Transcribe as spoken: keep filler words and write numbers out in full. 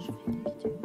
je vais l'éviter.